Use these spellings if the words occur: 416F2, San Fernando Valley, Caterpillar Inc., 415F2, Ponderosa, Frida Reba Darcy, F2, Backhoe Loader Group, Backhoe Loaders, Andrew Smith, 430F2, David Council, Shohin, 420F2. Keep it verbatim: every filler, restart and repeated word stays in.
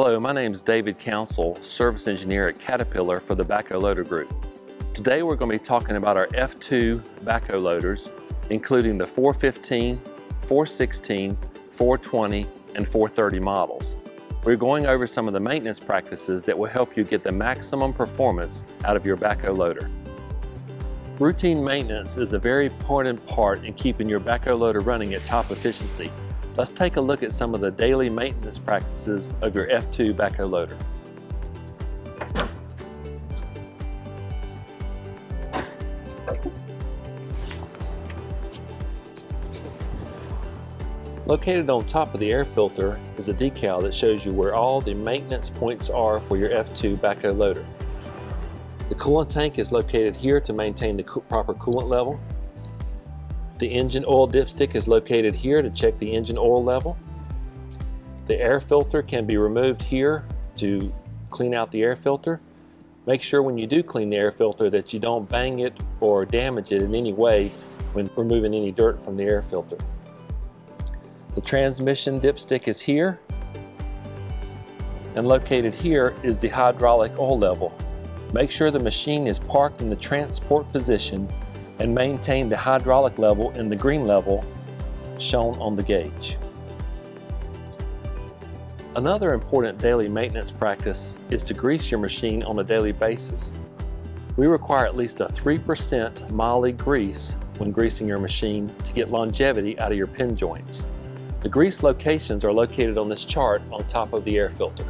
Hello, my name is David Council, Service Engineer at Caterpillar for the Backhoe Loader Group. Today we're going to be talking about our F two backhoe loaders, including the four fifteen, four sixteen, four twenty, and four thirty models. We're going over some of the maintenance practices that will help you get the maximum performance out of your backhoe loader. Routine maintenance is a very important part in keeping your backhoe loader running at top efficiency. Let's take a look at some of the daily maintenance practices of your F two backhoe loader. Located on top of the air filter is a decal that shows you where all the maintenance points are for your F two backhoe loader. The coolant tank is located here to maintain the proper coolant level. The engine oil dipstick is located here to check the engine oil level. The air filter can be removed here to clean out the air filter. Make sure when you do clean the air filter that you don't bang it or damage it in any way when removing any dirt from the air filter. The transmission dipstick is here, and located here is the hydraulic oil level. Make sure the machine is parked in the transport position and maintain the hydraulic level and the green level shown on the gauge. Another important daily maintenance practice is to grease your machine on a daily basis. We require at least a three percent moly grease when greasing your machine to get longevity out of your pin joints. The grease locations are located on this chart on top of the air filter.